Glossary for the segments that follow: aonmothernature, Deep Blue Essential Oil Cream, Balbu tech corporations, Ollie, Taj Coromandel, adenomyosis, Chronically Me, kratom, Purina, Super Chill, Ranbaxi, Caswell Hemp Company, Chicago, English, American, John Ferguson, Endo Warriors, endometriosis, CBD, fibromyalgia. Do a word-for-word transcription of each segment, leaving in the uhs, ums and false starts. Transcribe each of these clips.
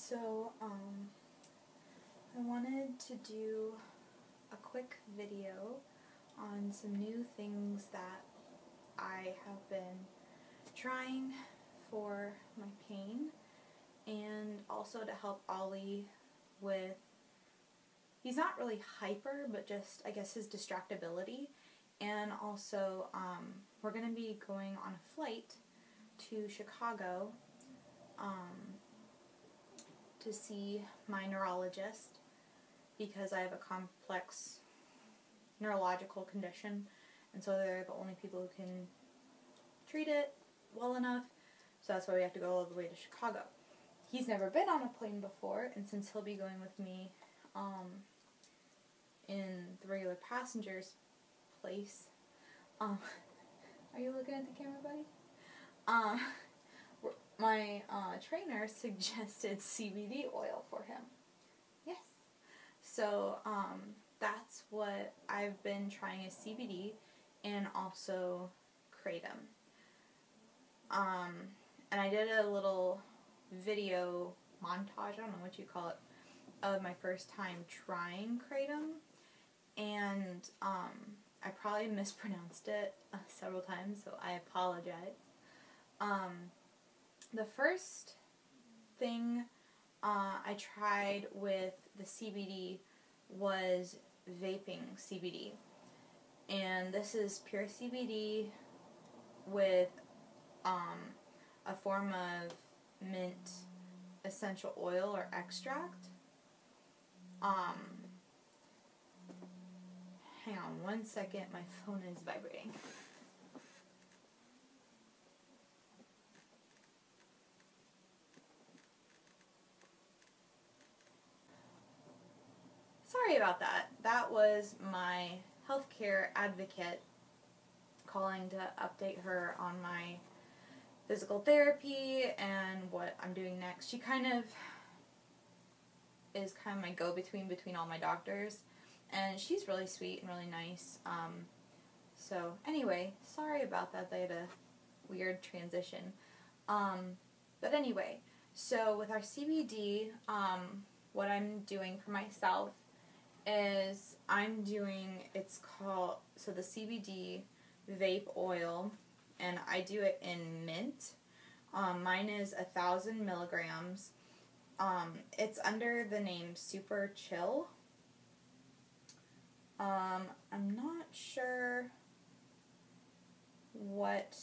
So, um, I wanted to do a quick video on some new things that I have been trying for my pain, and also to help Ollie with, he's not really hyper, but just, I guess, his distractibility. And also, um, we're going to be going on a flight to Chicago, um, to see my neurologist, because I have a complex neurological condition, and so they're the only people who can treat it well enough, so that's why we have to go all the way to Chicago. He's never been on a plane before, and since he'll be going with me um, in the regular passenger's place, um, are you looking at the camera, buddy? Um, my uh, trainer suggested C B D oil for him. Yes. So, um, that's what I've been trying, is C B D and also kratom. Um, and I did a little video montage, I don't know what you call it, of my first time trying kratom, and um, I probably mispronounced it uh, several times, so I apologize. Um, the first thing uh, I tried with the C B D was vaping C B D, and this is pure C B D with um, a form of mint essential oil or extract. Um, hang on one second, my phone is vibrating. Sorry about that. That was my healthcare advocate calling to update her on my physical therapy and what I'm doing next. She kind of is kind of my go-between between all my doctors, and she's really sweet and really nice. Um, so anyway, sorry about that. They had a weird transition. Um, but anyway, so with our C B D, um, what I'm doing for myself is I'm doing, it's called, so the C B D vape oil, and I do it in mint. Um, mine is a thousand milligrams. Um, it's under the name Super Chill. Um, I'm not sure what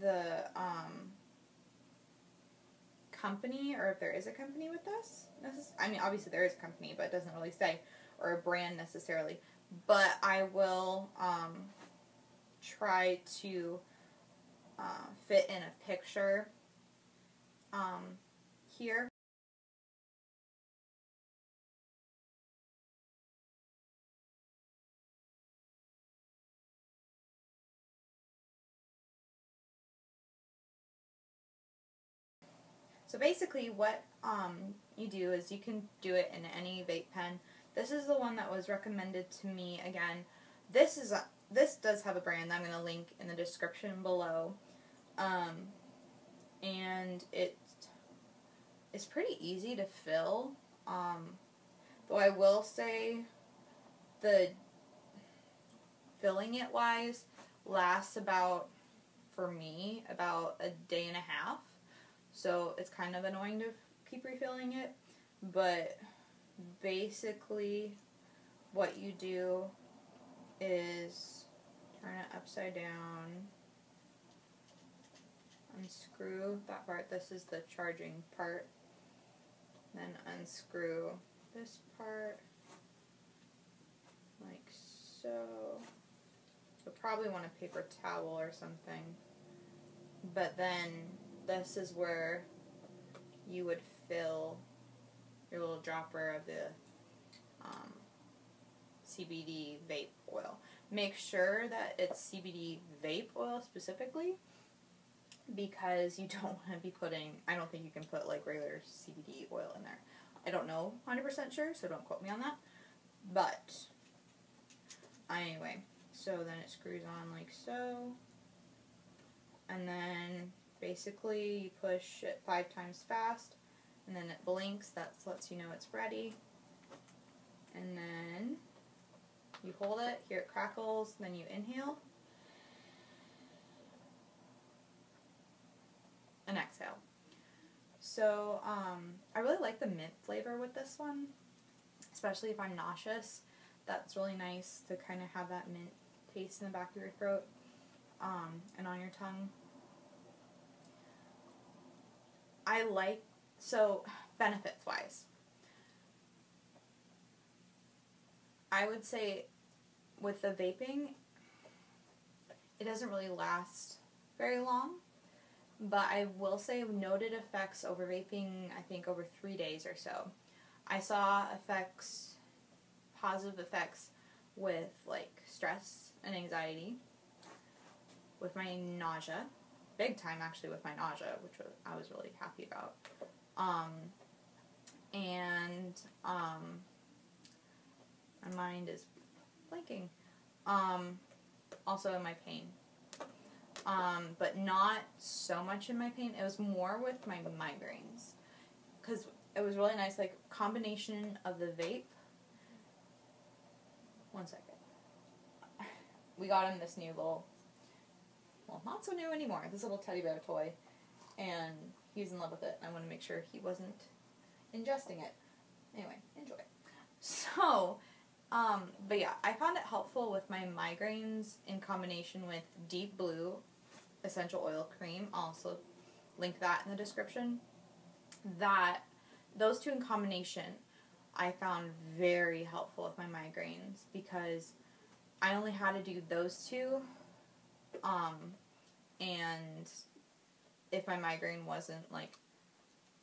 the um, company, or if there is a company with this. this is, I mean, obviously there is a company, but it doesn't really say, or a brand necessarily. But I will um, try to uh, fit in a picture um, here. So basically what um, you do is you can do it in any vape pen. This is the one that was recommended to me. Again, this is a, this does have a brand that I'm going to link in the description below. Um, and it is pretty easy to fill. Um, though I will say the filling it wise lasts about, for me, about a day and a half. So it's kind of annoying to keep refilling it, but basically what you do is turn it upside down, unscrew that part, this is the charging part, then unscrew this part, like so. You'll probably want a paper towel or something, but then this is where you would fill your little dropper of the um, C B D vape oil. Make sure that it's C B D vape oil specifically, because you don't want to be putting, I don't think you can put like regular C B D oil in there. I don't know, one hundred percent sure, so don't quote me on that. But anyway, so then it screws on like so, and then Basically, you push it five times fast, and then it blinks. That lets you know it's ready. And then you hold it, hear it crackles, then you inhale. And exhale. So, um, I really like the mint flavor with this one, especially if I'm nauseous. That's really nice to kind of have that mint taste in the back of your throat um, and on your tongue. I like, so benefits-wise, I would say with the vaping, it doesn't really last very long. But I will say noted effects over vaping, I think, over three days or so. I saw effects, positive effects with, like, stress and anxiety, with my nausea, big time actually with my nausea, which was, I was really happy about. Um, and, um, my mind is blanking. Um, also in my pain. Um, but not so much in my pain. It was more with my migraines, because it was really nice, like, combination of the vape. One second. We got him this new little, well, not so new anymore, this little teddy bear toy, and he's in love with it, and I want to make sure he wasn't ingesting it. Anyway, enjoy. So, Um, but yeah, I found it helpful with my migraines in combination with Deep Blue Essential Oil Cream. I'll also link that in the description. That, those two in combination, I found very helpful with my migraines, because I only had to do those two, um, and if my migraine wasn't, like,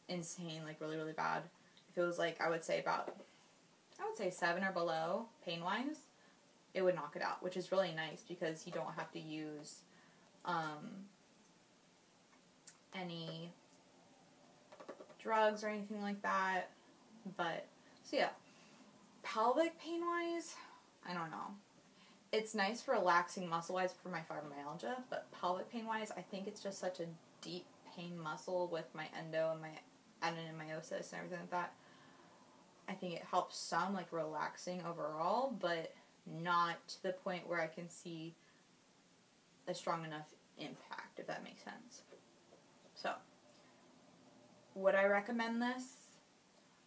insane, like, really, really bad, if it was, like, I would say about... I would say seven or below, pain-wise, it would knock it out, which is really nice because you don't have to use um, any drugs or anything like that. But, so yeah, pelvic pain-wise, I don't know. It's nice for relaxing muscle-wise for my fibromyalgia, but pelvic pain-wise, I think it's just such a deep pain muscle with my endo and my adenomyosis and everything like that. I think it helps some, like, relaxing overall, but not to the point where I can see a strong enough impact, if that makes sense. So, would I recommend this?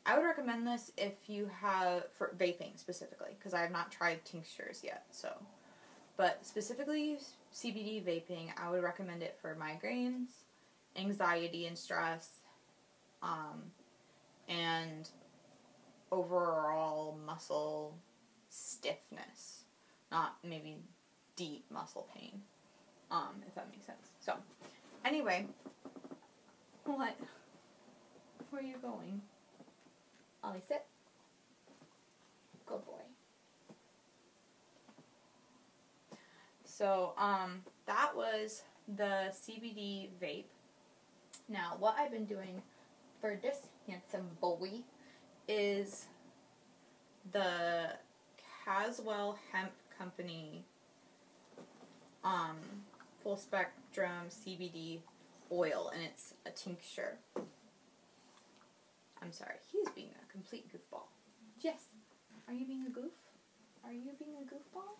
I would recommend this if you have, for vaping specifically, because I have not tried tinctures yet, so. But specifically C B D vaping, I would recommend it for migraines, anxiety and stress, um, and... overall muscle stiffness, not maybe deep muscle pain, um, if that makes sense. So, anyway, what, where are you going? Ollie, sit. Good boy. So, um, that was the C B D vape. Now, what I've been doing for this handsome boy is the Caswell Hemp Company um, full spectrum C B D oil, and it's a tincture. I'm sorry, he's being a complete goofball. Jess, are you being a goof? Are you being a goofball?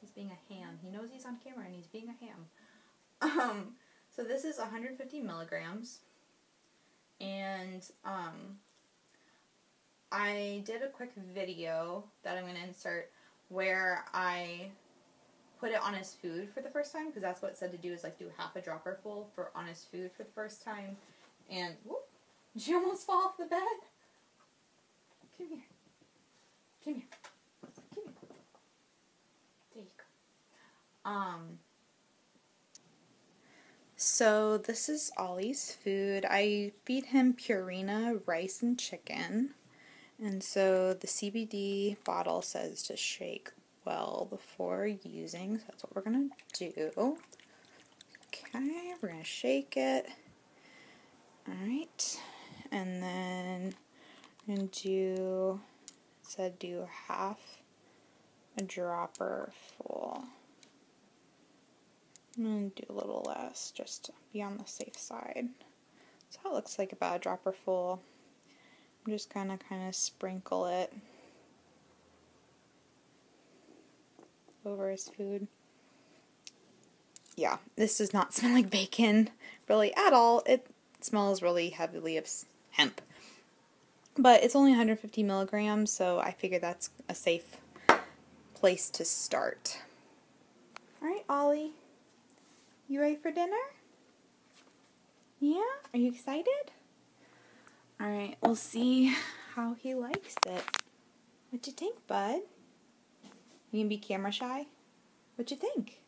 He's being a ham. He knows he's on camera and he's being a ham. Um, so this is one hundred fifty milligrams, and um, I did a quick video that I'm going to insert where I put it on his food for the first time, because that's what it said to do, is, like, do half a dropper full for on his food for the first time. And, whoop, did you almost fall off the bed? Come here. Come here. Come here. There you go. Um, so this is Ollie's food. I feed him Purina rice and chicken. And so the C B D bottle says to shake well before using, so that's what we're going to do. Okay, we're going to shake it. Alright, and then I'm going to do, it said do half a dropper full. I'm going to do a little less just to be on the safe side. So it looks like about a dropper full. I'm just going to kind of sprinkle it over his food. Yeah, this does not smell like bacon really at all. It smells really heavily of hemp. But it's only one hundred fifty milligrams, so I figure that's a safe place to start. Alright, Ollie, you ready for dinner? Yeah? Are you excited? Alright, we'll see how he likes it. What you think, bud? You gonna be camera shy? What you think?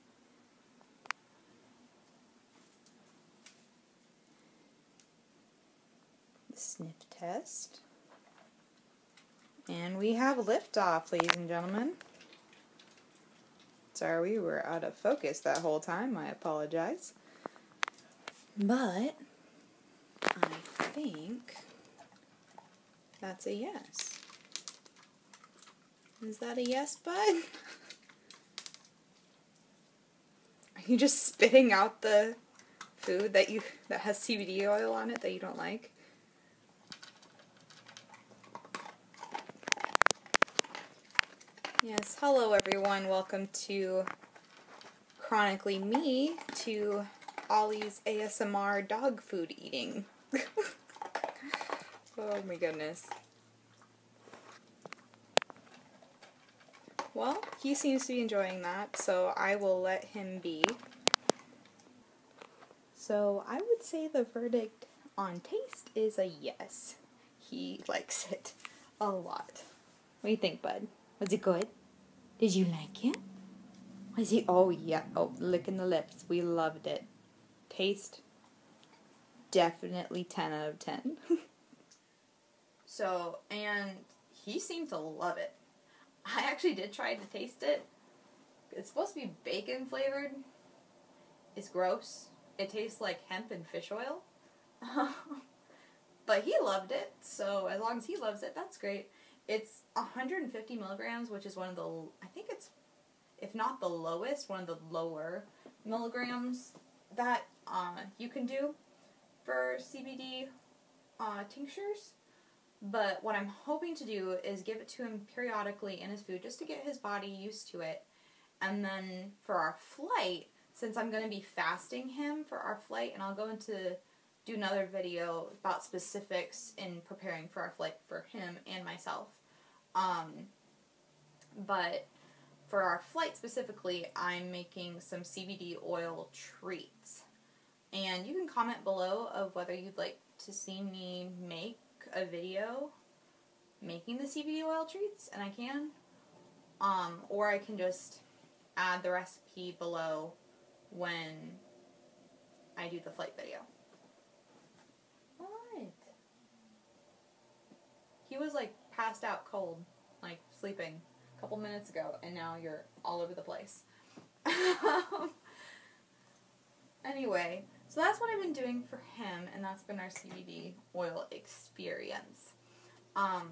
The sniff test. And we have liftoff, ladies and gentlemen. Sorry, we were out of focus that whole time. I apologize. But I think that's a yes. Is that a yes, bud? Are you just spitting out the food that you that has C B D oil on it that you don't like? Yes, hello everyone. Welcome to Chronically Me, to Ollie's A S M R dog food eating. Oh my goodness. Well, he seems to be enjoying that, so I will let him be. So I would say the verdict on taste is a yes. He likes it a lot. What do you think, bud? Was it good? Did you like it? Was it? Oh yeah. Oh, licking the lips. We loved it. Taste, definitely ten out of ten. So, and he seemed to love it. I actually did try to taste it. It's supposed to be bacon flavored. It's gross. It tastes like hemp and fish oil. But he loved it, so as long as he loves it, that's great. It's one hundred fifty milligrams, which is one of the, I think it's, if not the lowest, one of the lower milligrams that uh, you can do for C B D uh, tinctures. But what I'm hoping to do is give it to him periodically in his food just to get his body used to it. And then for our flight, since I'm going to be fasting him for our flight, and I'll go into do another video about specifics in preparing for our flight for him and myself. Um, but for our flight specifically, I'm making some C B D oil treats. And you can comment below of whether you'd like to see me make a video making the C B D oil treats, and I can, um, or I can just add the recipe below when I do the flight video. What? He was like passed out cold, like sleeping a couple minutes ago, and now you're all over the place. Anyway. So that's what I've been doing for him, and that's been our C B D oil experience. Um,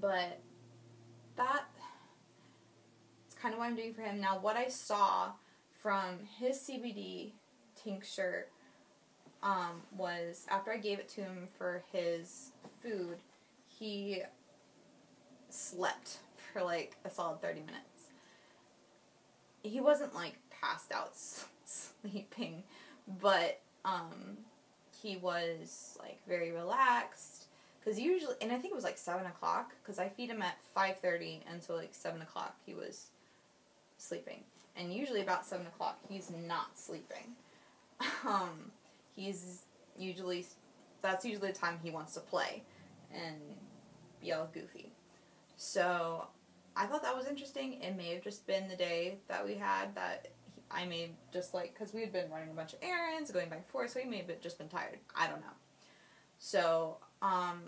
but that is kind of what I'm doing for him. Now, what I saw from his C B D tincture um, was after I gave it to him for his food, he slept for like a solid thirty minutes. He wasn't like passed out sleeping. But, um, he was, like, very relaxed, because usually, and I think it was, like, seven o'clock, because I feed him at five thirty, and so, like, seven o'clock he was sleeping, and usually about seven o'clock he's not sleeping. Um, he's usually, that's usually the time he wants to play and be all goofy. So, I thought that was interesting. It may have just been the day that we had that I may just like, because we had been running a bunch of errands, going back and forth, so we may have just been tired. I don't know. So, um,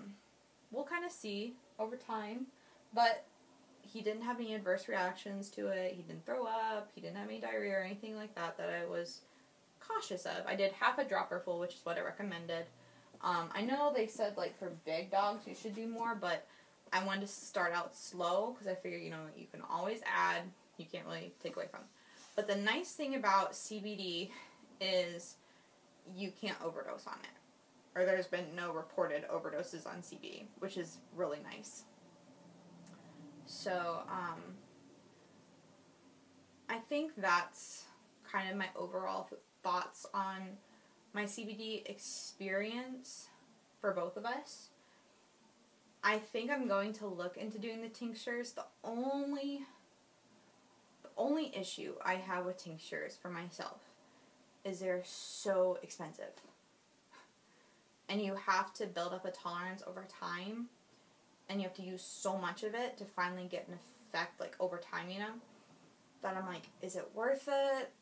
we'll kind of see over time, but he didn't have any adverse reactions to it. He didn't throw up. He didn't have any diarrhea or anything like that that I was cautious of. I did half a dropper full, which is what I recommended. Um, I know they said, like, for big dogs you should do more, but I wanted to start out slow because I figured, you know, you can always add. You can't really take away from. But the nice thing about C B D is you can't overdose on it. Or there's been no reported overdoses on C B D, which is really nice. So, um, I think that's kind of my overall thoughts on my C B D experience for both of us. I think I'm going to look into doing the tinctures. The only, the only issue I have with tinctures for myself is they're so expensive. And you have to build up a tolerance over time. And you have to use so much of it to finally get an effect, like, over time, you know? That I'm like, is it worth it?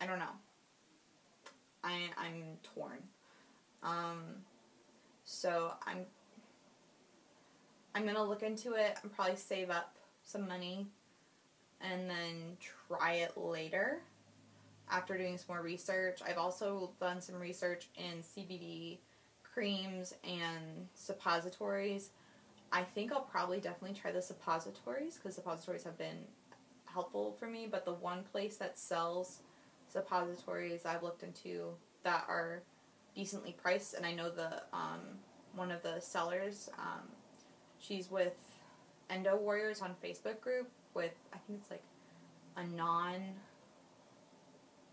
I don't know. I, I'm torn. Um... So I'm I'm gonna look into it and probably save up some money and then try it later after doing some more research. I've also done some research in C B D creams and suppositories. I think I'll probably definitely try the suppositories because suppositories have been helpful for me, but the one place that sells suppositories I've looked into that are decently priced, and I know the um, one of the sellers, um, she's with Endo Warriors on Facebook group with, I think it's like a non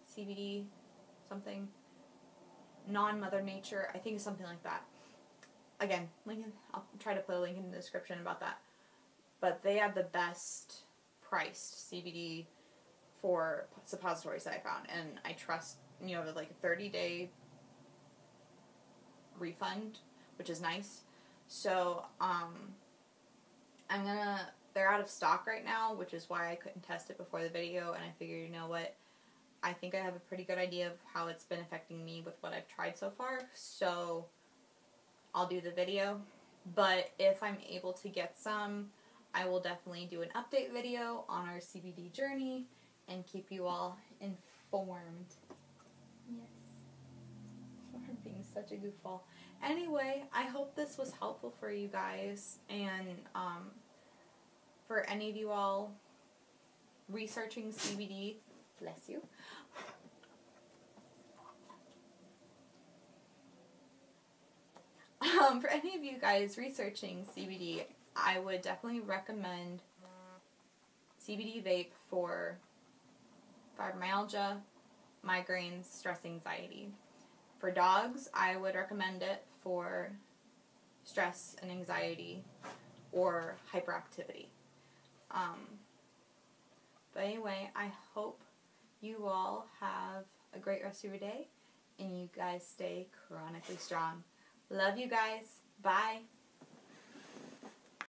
C B D something, non-Mother Nature, I think something like that. Again, link in, I'll try to put a link in the description about that. But they have the best priced C B D for suppositories that I found, and I trust, you know, like a thirty day refund, which is nice. So um I'm gonna they're out of stock right now, which is why I couldn't test it before the video, and I figured, you know what, I think I have a pretty good idea of how it's been affecting me with what I've tried so far, so I'll do the video. But if I'm able to get some, I will definitely do an update video on our C B D journey and keep you all informed. Yes. For being such a goofball. Anyway, I hope this was helpful for you guys, and um, for any of you all researching C B D, bless you. Um, for any of you guys researching C B D, I would definitely recommend C B D vape for fibromyalgia, migraines, stress, anxiety. For dogs, I would recommend it for stress and anxiety or hyperactivity. Um, but anyway, I hope you all have a great rest of your day and you guys stay chronically strong. Love you guys. Bye.